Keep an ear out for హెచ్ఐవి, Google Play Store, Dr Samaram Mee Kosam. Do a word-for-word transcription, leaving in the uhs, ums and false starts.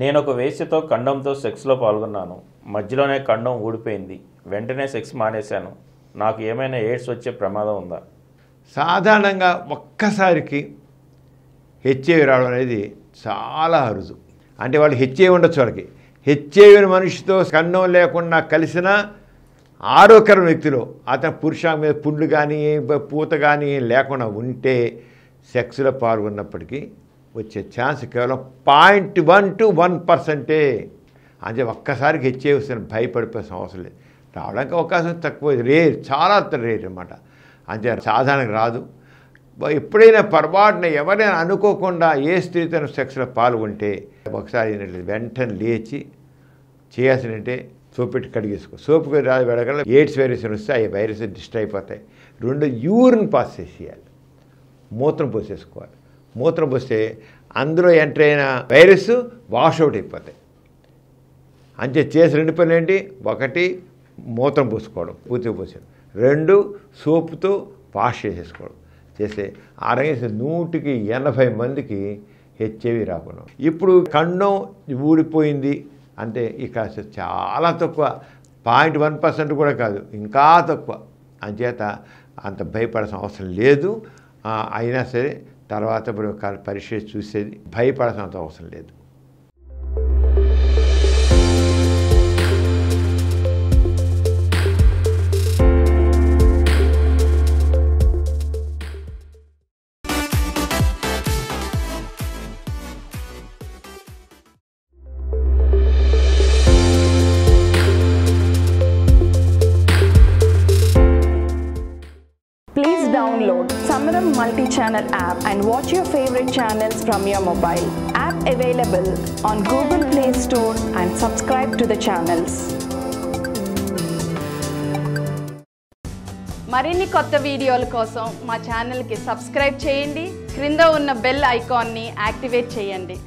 నేను ఒక వేశ్యతో కండంతో సెక్స్లో పాల్గొన్నాను. మధ్యలోనే కండం ఊడిపోయింది. వెంటనే సెక్స్ మానేశాను. నాకు ఏమైనా ఎయిడ్స్ వచ్చే ప్రమాదం ఉందా? సాధారణంగా ఒక్కసారికి హెచ్ఐవి రావడం అనేది చాలా అరుదు. అంటే వాళ్ళు హెచ్ఐవి ఉండొచ్చు, వాళ్ళకి హెచ్ఐవి మనిషితో కండం లేకుండా కలిసిన ఆరోగ్యకర వ్యక్తిలో అతని పురుషాంగం మీద పుండ్లు కానీ పూత కానీ లేకుండా ఉంటే సెక్స్లో పాల్గొన్నప్పటికీ వచ్చే ఛాన్స్ కేవలం పాయింట్ వన్ టు వన్ పర్సెంటే. అంటే ఒక్కసారికి హెచ్ఐవి వస్తాను భయపడిపోయాల్సిన అవసరం లేదు. రావడానికి అవకాశం తక్కువ, రేర్, చాలా రేర్ అన్నమాట. అంటే సాధారణంగా రాదు. ఎప్పుడైనా పొరపాటున ఎవరైనా అనుకోకుండా ఏ స్త్రీతో సెక్స్లో పాల్గొంటే ఒకసారి వెంటనే లేచి చేయాల్సిందంటే సోపెట్టి కడిగేసుకో. సోపు రాదు వెడగల ఎయిడ్స్ వైరస్ వస్తే ఆ వైరస్ డిస్ట్రాయ్ అయిపోతాయి. రెండు, యూరిన్ పాస్ చేసేయాలి, మూత్రం పోసేసుకోవాలి. మూత్రం పోస్తే అందులో ఎంటర్ అయిన వైరస్ వాషౌట్ అయిపోతాయి. అంటే చేసి రెండు పనులు ఏంటి? ఒకటి, మూత్రం పోసుకోవడం, పూర్తిగా పోసేయడం. రెండు, సోపుతో వాష్ చేసేసుకోవడం. చేస్తే ఆరోగ్య నూటికి ఎనభై మందికి హెచ్ఐవి రాకుండా. ఇప్పుడు కండం ఊడిపోయింది అంటే ఇక చాలా తక్కువ, పాయింట్ వన్ పర్సెంట్ కూడా కాదు, ఇంకా తక్కువ. అంచేత అంత భయపడాల్సిన అవసరం లేదు. అయినా సరే తర్వాత ఇప్పుడు పరీక్ష చూసేది, భయపడాల్సినంత అవసరం లేదు. Please download Samaram multi-channel app and watch your favorite channels from your mobile. App available on Google Play Store and subscribe to the channels. మరిన్ని కొత్త వీడియోల కోసం మా ఛానల్ కి సబ్స్క్రైబ్ చేయండి. క్రింద ఉన్న బెల్ ఐకాన్ ని యాక్టివేట్ చేయండి.